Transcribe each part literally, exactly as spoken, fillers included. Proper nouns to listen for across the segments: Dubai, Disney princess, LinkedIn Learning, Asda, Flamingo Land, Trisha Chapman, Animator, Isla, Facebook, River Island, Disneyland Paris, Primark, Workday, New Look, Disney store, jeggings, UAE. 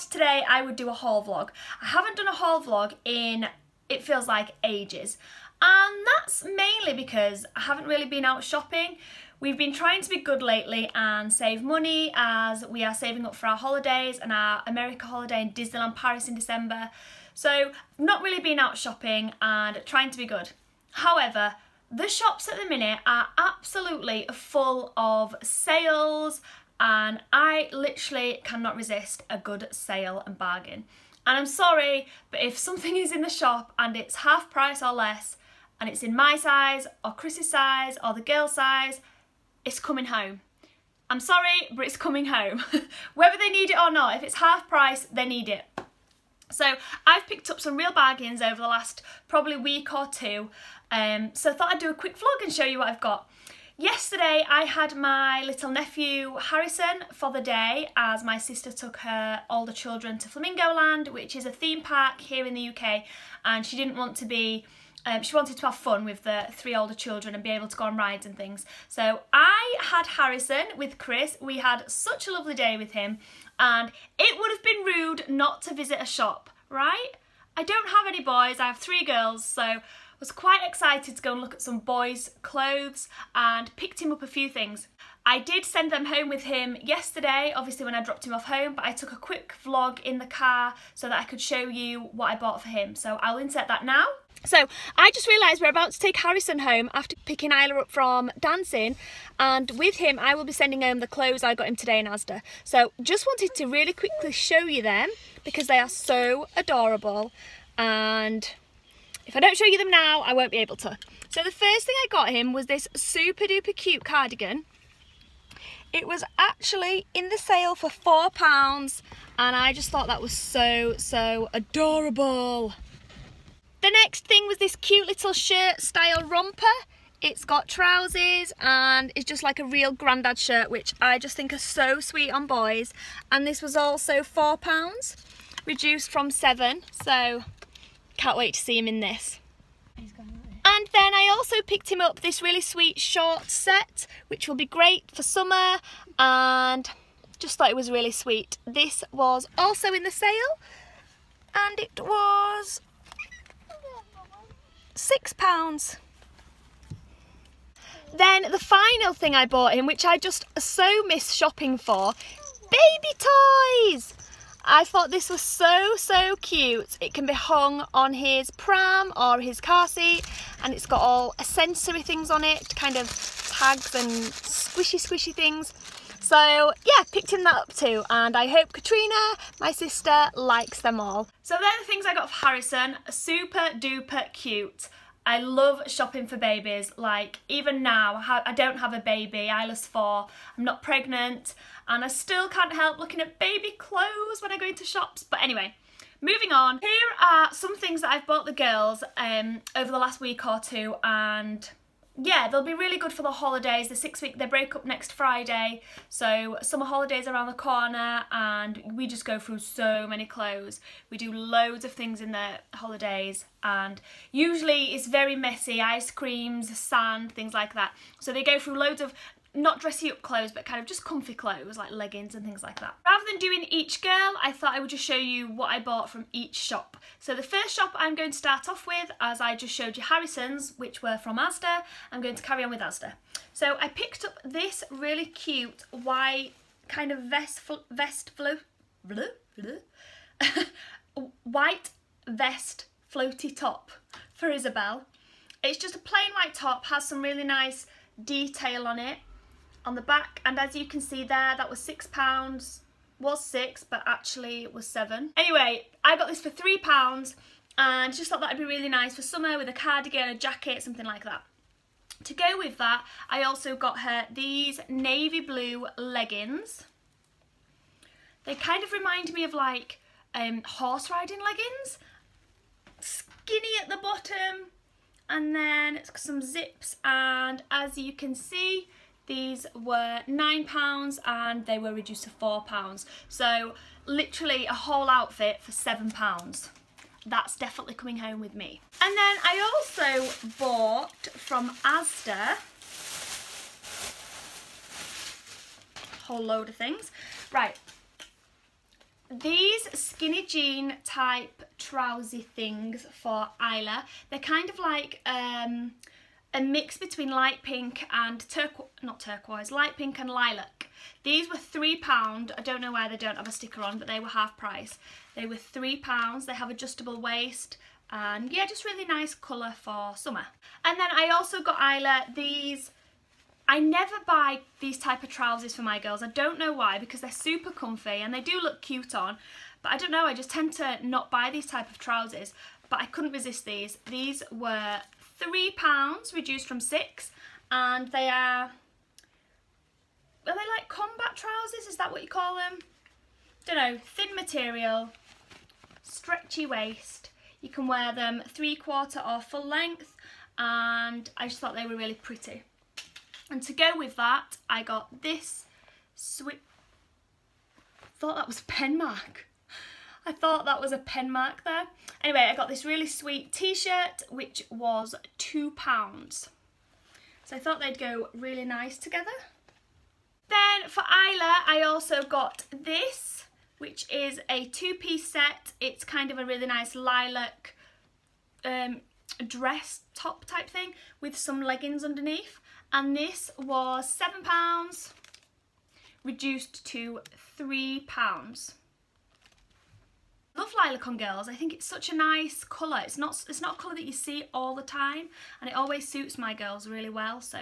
thought today I would do a haul vlog. I haven't done a haul vlog in, it feels like, ages. And that's mainly because I haven't really been out shopping. We've been trying to be good lately and save money as we are saving up for our holidays and our America holiday in Disneyland Paris in December. So not really been out shopping and trying to be good. However, the shops at the minute are absolutely full of sales and I literally cannot resist a good sale and bargain. And I'm sorry, but if something is in the shop and it's half price or less, and it's in my size or Chris's size or the girl's size, it's coming home. I'm sorry, but it's coming home. Whether they need it or not, if it's half price, they need it. So I've picked up some real bargains over the last probably week or two. Um, so I thought I'd do a quick vlog and show you what I've got. Yesterday I had my little nephew Harrison for the day as my sister took her older children to Flamingo Land, which is a theme park here in the U K, and she didn't want to be, um, she wanted to have fun with the three older children and be able to go on rides and things. So I had Harrison with Chris, we had such a lovely day with him, and it would have been rude not to visit a shop, right? I don't have any boys, I have three girls, so I was quite excited to go and look at some boys' clothes and picked him up a few things. I did send them home with him yesterday, obviously when I dropped him off home, but I took a quick vlog in the car so that I could show you what I bought for him. So I'll insert that now. So I just realised we're about to take Harrison home after picking Isla up from dancing, and with him I will be sending home the clothes I got him today in Asda. So just wanted to really quickly show you them because they are so adorable, and if I don't show you them now, I won't be able to. So the first thing I got him was this super duper cute cardigan. It was actually in the sale for four pounds, and I just thought that was so, so adorable. The next thing was this cute little shirt style romper. It's got trousers and it's just like a real granddad shirt, which I just think are so sweet on boys. And this was also four pounds, reduced from seven, so can't wait to see him in this. He's gone out there. And then I also picked him up this really sweet short set, which will be great for summer, and just thought it was really sweet. This was also in the sale and it was six pounds. Then the final thing I bought him, which I just so miss shopping for, baby toys! I thought this was so, so cute. It can be hung on his pram or his car seat, and it's got all sensory things on it, kind of tags and squishy, squishy things. So yeah, picked him that up too, and I hope Katrina, my sister, likes them all. So they're the things I got for Harrison, super duper cute. I love shopping for babies, like even now, I don't have a baby, Isla's four, I'm not pregnant, and I still can't help looking at baby clothes when I go into shops. But anyway, moving on, here are some things that I've bought the girls um, over the last week or two, and yeah, they'll be really good for the holidays. The six week, they break up next Friday, so summer holidays around the corner, and we just go through so many clothes. We do loads of things in the holidays, and usually it's very messy, ice creams, sand, things like that. So they go through loads of not dressy up clothes, but kind of just comfy clothes, like leggings and things like that. Rather than doing each girl, I thought I would just show you what I bought from each shop. So the first shop I'm going to start off with, as I just showed you Harrison's, which were from Asda, I'm going to carry on with Asda. So I picked up this really cute white kind of vest, vest, flo blue, blue, white vest floaty top for Isabel. It's just a plain white top, has some really nice detail on it, on the back, and as you can see there, that was six pounds, was six, but actually it was seven. Anyway, I got this for three pounds, and just thought that'd be really nice for summer with a cardigan, a jacket, something like that. To go with that, I also got her these navy blue leggings. They kind of remind me of like um, horse riding leggings, skinny at the bottom, and then it's got some zips, and as you can see, these were nine pounds and they were reduced to four pounds. So literally a whole outfit for seven pounds. That's definitely coming home with me. And then I also bought from Asda a whole load of things. Right, these skinny jean type trouser things for Isla. They're kind of like um, a mix between light pink and turquoise, not turquoise, light pink and lilac. These were three pounds. I don't know why they don't have a sticker on, but they were half price. They were three pounds. They have adjustable waist. And yeah, just really nice colour for summer. And then I also got Isla these. I never buy these type of trousers for my girls. I don't know why, because they're super comfy and they do look cute on, but I don't know, I just tend to not buy these type of trousers. But I couldn't resist these. These were three pounds, reduced from six, and they are, are they like combat trousers? Is that what you call them? Don't know, thin material, stretchy waist. You can wear them three quarter or full length, and I just thought they were really pretty. And to go with that, I got this sweet, thought that was a pen mark. I thought that was a pen mark there. Anyway, I got this really sweet t-shirt, which was two pounds. So I thought they'd go really nice together. Then for Isla, I also got this, which is a two-piece set. It's kind of a really nice lilac um, dress top type thing with some leggings underneath. And this was seven pounds, reduced to three pounds. Love lilac on girls. I think it's such a nice colour. It's not, it's not a colour that you see all the time, and it always suits my girls really well, so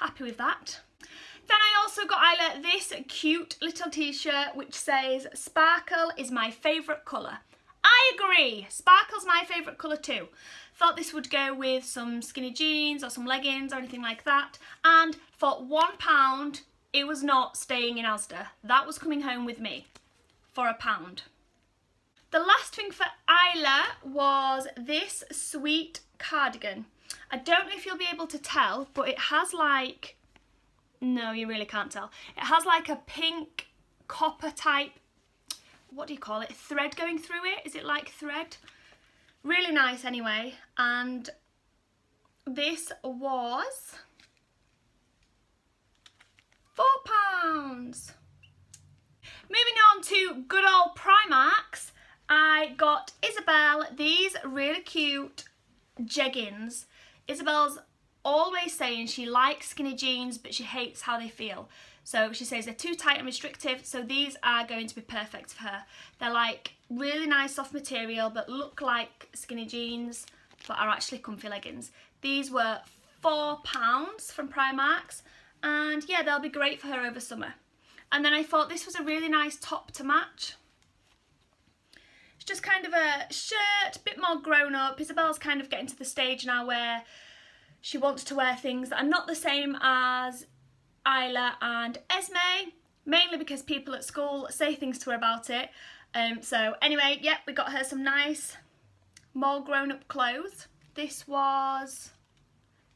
happy with that. Then I also got Isla this cute little t-shirt which says "Sparkle is my favourite colour." I agree, sparkle's my favourite colour too. Thought this would go with some skinny jeans or some leggings or anything like that. And for one pound, it was not staying in Asda. That was coming home with me for a pound. The last thing for Isla was this sweet cardigan. I don't know if you'll be able to tell, but it has like, no, you really can't tell. It has like a pink copper type, what do you call it, thread going through it? Is it like thread? Really nice anyway. And this was four pounds. Moving on to good old Primark's, I got Isabel these really cute jeggings. Isabel's always saying she likes skinny jeans, but she hates how they feel. So she says they're too tight and restrictive, so these are going to be perfect for her. They're like really nice soft material, but look like skinny jeans, but are actually comfy leggings. These were four pounds from Primark's, and yeah, they'll be great for her over summer. And then I thought this was a really nice top to match. It's just kind of a shirt, a bit more grown up. Isabel's kind of getting to the stage now where she wants to wear things that are not the same as Isla and Esme, mainly because people at school say things to her about it. Um, so anyway, yep, we got her some nice, more grown-up clothes. This was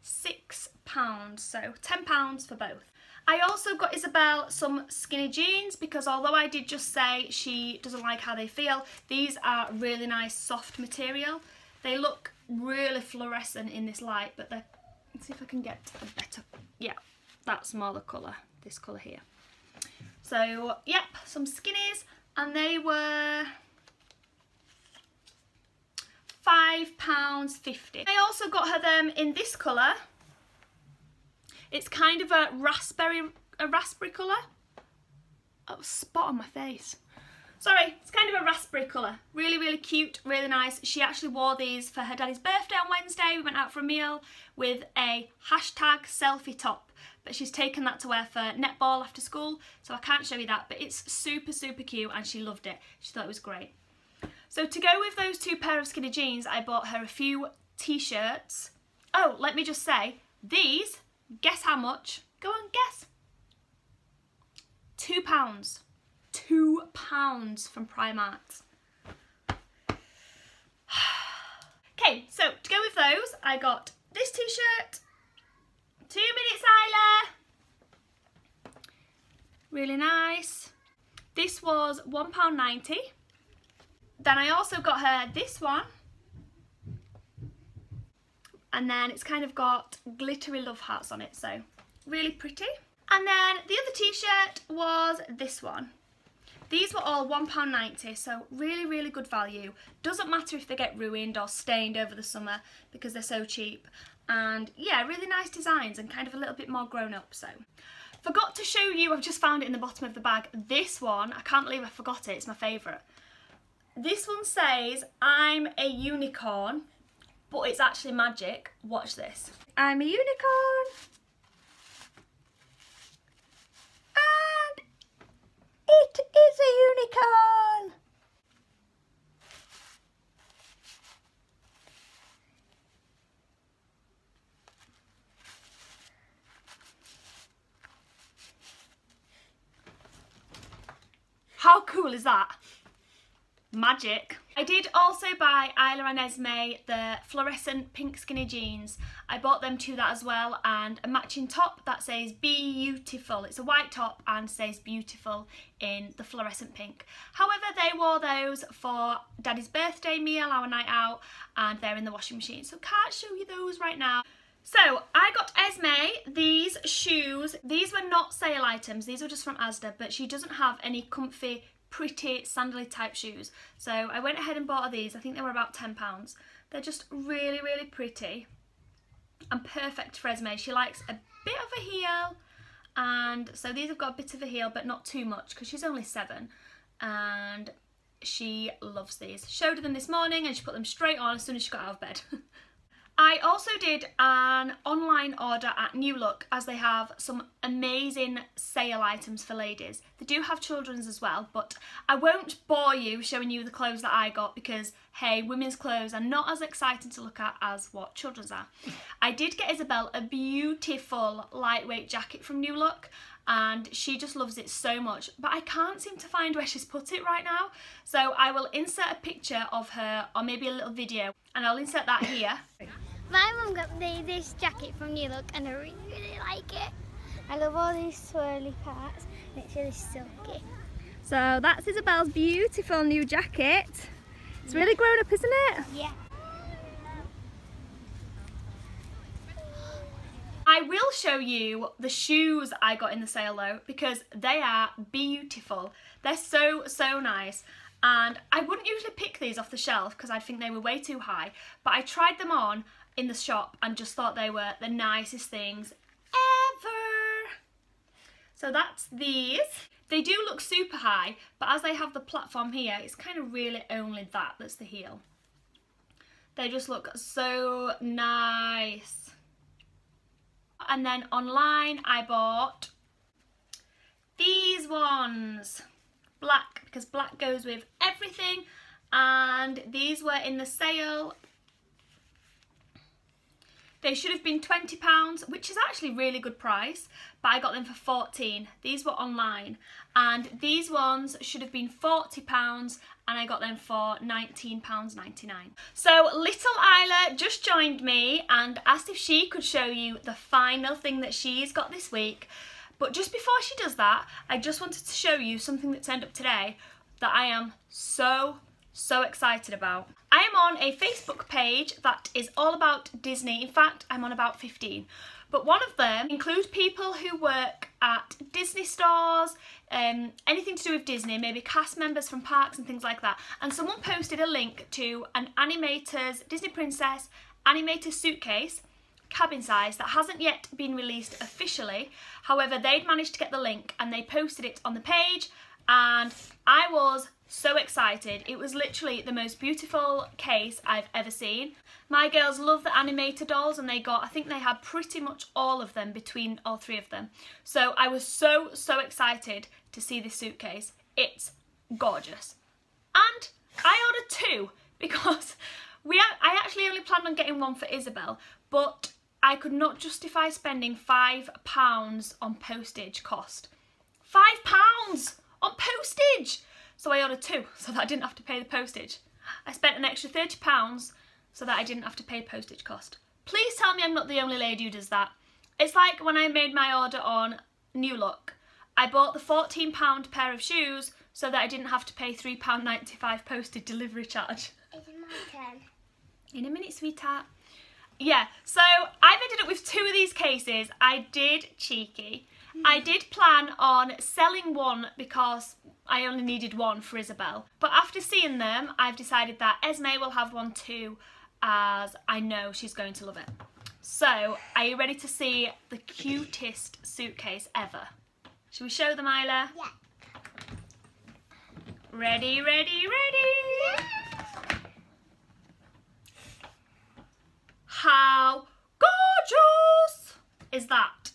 six pounds, so ten pounds for both. I also got Isabel some skinny jeans because although I did just say she doesn't like how they feel, these are really nice soft material. They look really fluorescent in this light, but they're, let's see if I can get a better, yeah, that's more the colour, this colour here. So yep, some skinnies, and they were five pounds fifty. I also got her them in this colour. It's kind of a raspberry, a raspberry colour. That was spot on my face. Sorry, it's kind of a raspberry colour. Really, really cute, really nice. She actually wore these for her daddy's birthday on Wednesday. We went out for a meal with a hashtag selfie top, but she's taken that to wear for netball after school, so I can't show you that, but it's super, super cute, and she loved it. She thought it was great. So to go with those two pair of skinny jeans, I bought her a few t-shirts. Oh, let me just say, these, guess how much? Go on, guess. Two pounds. Two pounds from Primark. Okay, so to go with those, I got this t-shirt. Two minutes, Isla. Really nice. This was one pound ninety. Then I also got her this one. And then it's kind of got glittery love hearts on it, so really pretty. And then the other t-shirt was this one. These were all one pound ninety, so really, really good value. Doesn't matter if they get ruined or stained over the summer because they're so cheap. And yeah, really nice designs and kind of a little bit more grown up, so. Forgot to show you, I've just found it in the bottom of the bag, this one. I can't believe I forgot it, it's my favourite. This one says, I'm a unicorn, but it's actually magic. Watch this. I'm a unicorn. And it is a unicorn. How cool is that? Magic. I did also buy Isla and Esme the fluorescent pink skinny jeans. I bought them to that as well, and a matching top that says beautiful. It's a white top and says beautiful in the fluorescent pink. However, they wore those for Daddy's birthday meal, our night out, and they're in the washing machine, so can't show you those right now. So I got Esme these shoes. These were not sale items, these were just from Asda, but she doesn't have any comfy, pretty sandally type shoes. So I went ahead and bought her these. I think they were about ten pounds. They're just really, really pretty and perfect for Esme. She likes a bit of a heel, and so these have got a bit of a heel, but not too much because she's only seven, and she loves these. Showed her them this morning and she put them straight on as soon as she got out of bed. I also did an online order at New Look, as they have some amazing sale items for ladies. They do have children's as well, but I won't bore you showing you the clothes that I got because, hey, women's clothes are not as exciting to look at as what children's are. I did get Isabel a beautiful lightweight jacket from New Look, and she just loves it so much, but I can't seem to find where she's put it right now, so I will insert a picture of her or maybe a little video, and I'll insert that here. My mum got me this jacket from New Look and I really, really like it. I love all these swirly parts and it's really silky. So that's Isabel's beautiful new jacket. It's really grown up, isn't it? Yeah. I will show you the shoes I got in the sale though, because they are beautiful. They're so, so nice. And I wouldn't usually pick these off the shelf because I think they were way too high, but I tried them on in the shop and just thought they were the nicest things ever. So that's these. They do look super high, but as they have the platform here, it's kind of really only that that's the heel. They just look so nice. And then online I bought these ones, black, because black goes with everything, and these were in the sale. They should have been twenty pounds, which is actually a really good price, but I got them for fourteen pounds. These were online, and these ones should have been forty pounds, and I got them for nineteen pounds ninety-nine. So little Isla just joined me and asked if she could show you the final thing that she's got this week. But just before she does that, I just wanted to show you something that's turned up today that I am so, so excited about. I am on a Facebook page that is all about Disney. In fact, I'm on about fifteen. But one of them includes people who work at Disney stores, um, anything to do with Disney, maybe cast members from parks and things like that. And someone posted a link to an animator's, Disney Princess animator suitcase, cabin size, that hasn't yet been released officially. However, they'd managed to get the link and they posted it on the page, and I was so excited. It was literally the most beautiful case I've ever seen. My girls love the animator dolls, and they got, I think they had pretty much all of them between all three of them. So I was so, so excited to see this suitcase. It's gorgeous. And I ordered two because we have, I actually only planned on getting one for Isabel, but I could not justify spending five pounds on postage cost. Five pounds on postage! So I ordered two so that I didn't have to pay the postage. I spent an extra thirty pounds so that I didn't have to pay postage cost. Please tell me I'm not the only lady who does that. It's like when I made my order on New Look. I bought the fourteen pound pair of shoes so that I didn't have to pay three pounds ninety-five postage delivery charge. It's my turn. In a minute, sweetheart. Yeah, so I've ended up with two of these cases. I did cheeky. Mm-hmm. I did plan on selling one because I only needed one for Isabel. But after seeing them, I've decided that Esme will have one too, as I know she's going to love it. So, are you ready to see the cutest suitcase ever? Should we show them, Isla? Yeah. Ready, ready, ready! Yeah. How gorgeous is that?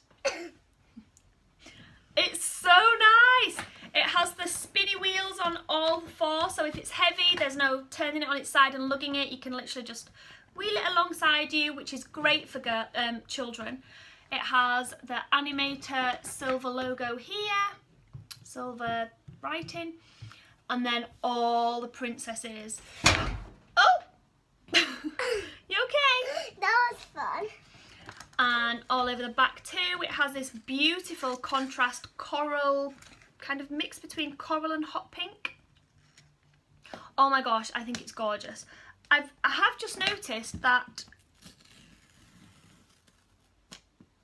It's so nice! It has the spinny wheels on all four, so if it's heavy, there's no turning it on its side and lugging it. You can literally just wheel it alongside you, which is great for girl, um, children. It has the Animator silver logo here, silver writing, and then all the princesses. Oh! You okay? That was fun. And all over the back too, it has this beautiful contrast coral, kind of mix between coral and hot pink. Oh my gosh, I think it's gorgeous. I've, I have just noticed that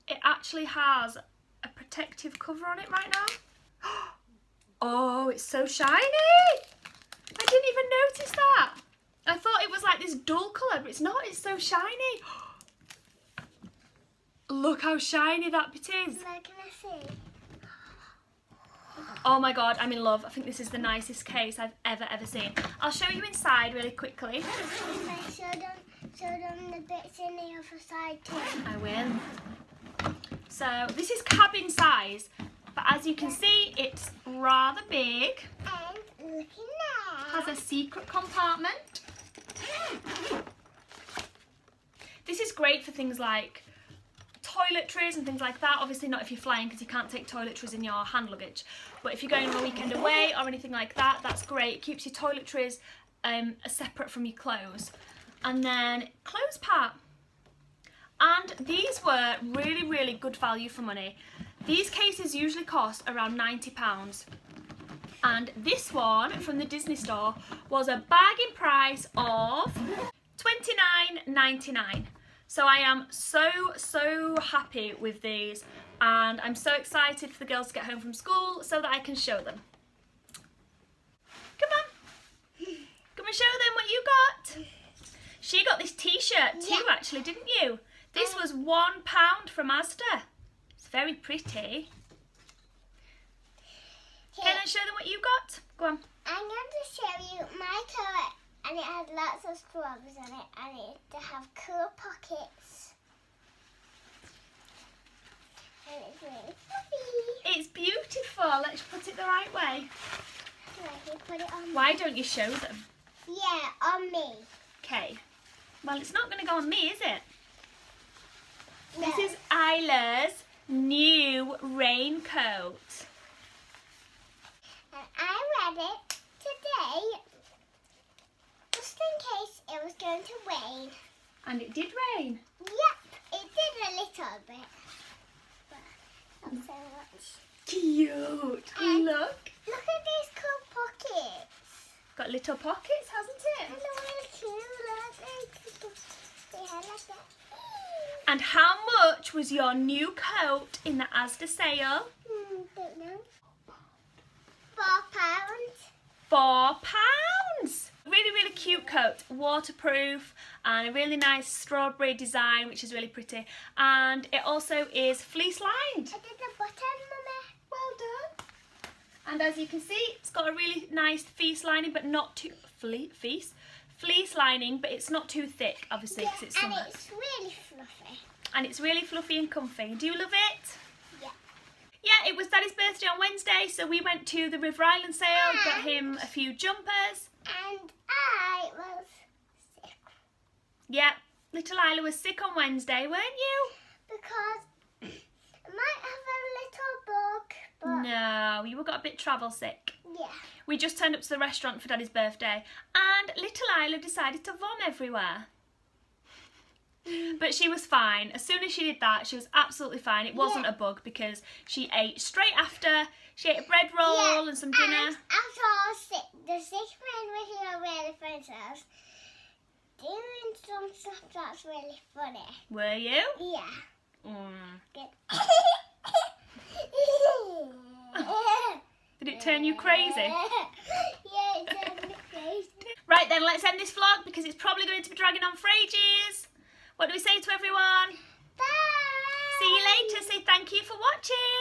it actually has a protective cover on it right now. Oh, it's so shiny! I didn't even notice that. I thought it was like this dull colour, but it's not, it's so shiny. Look how shiny that bit is. Can I see? Oh my god, I'm in love. I think this is the nicest case I've ever, ever seen. I'll show you inside really quickly. Show them, show them the bits in the other side too. I will. So, this is cabin size, but as you can see, it's rather big. And look in there. Has a secret compartment. This is great for things like toiletries and things like that. Obviously not if you're flying, because you can't take toiletries in your hand luggage, but if you're going on a weekend away or anything like that, that's great. It keeps your toiletries um, separate from your clothes. And then clothes part, and these were really really good value for money. These cases usually cost around ninety pounds, and this one from the Disney store was a bargain price of twenty-nine ninety-nine. So I am so, so happy with these, and I'm so excited for the girls to get home from school so that I can show them. Come on, come and show them what you got. She got this t-shirt too, yeah. Actually, didn't you? This was one pound from Asda. It's very pretty. Here. Can I show them what you got? Go on. I'm going to show you my toy. And it had lots of strawberries on it, and it had to have cool pockets. And it's really fluffy. It's beautiful. Let's put it the right way. Okay, put it on. Why me. Don't you show them? Yeah, on me. Okay. Well, it's not going to go on me, is it? No. This is Isla's new raincoat. And I read it today. Just in case it was going to rain. And it did rain? Yep, it did a little bit. But not so much. Cute! And look! Look at these cool pockets. Got little pockets, hasn't it? And they're really cute. They had like that. And how much was your new coat in the Asda sale? Mm, don't know. Four pounds. Four pounds! Really, really cute coat, waterproof, and a really nice strawberry design, which is really pretty. And it also is fleece lined. I did the button, Mummy. Well done. And as you can see, it's got a really nice fleece lining, but not too fle fleece fleece lining, but it's not too thick, obviously, because yeah, it's summer. And it's really fluffy. And it's really fluffy and comfy. Do you love it? Yeah, it was Daddy's birthday on Wednesday, so we went to the River Island sale, and got him a few jumpers. And I was sick. Yeah, little Isla was sick on Wednesday, weren't you? Because I might have a little bug, but... No, you got a bit travel sick. Yeah. We just turned up to the restaurant for Daddy's birthday, and little Isla decided to vom everywhere. But she was fine. As soon as she did that, she was absolutely fine. It wasn't yeah. a bug, because she ate straight after. She ate a bread roll yeah. and some dinner. And after all, sick, the sick friend with your really friend's house, doing some stuff that's really funny. Were you? Yeah. Mm. Good. Did it turn you crazy? Yeah, it turned me crazy. Right then, let's end this vlog because it's probably going to be dragging on for ages. What do we say to everyone? Bye! See you later. Say thank you for watching.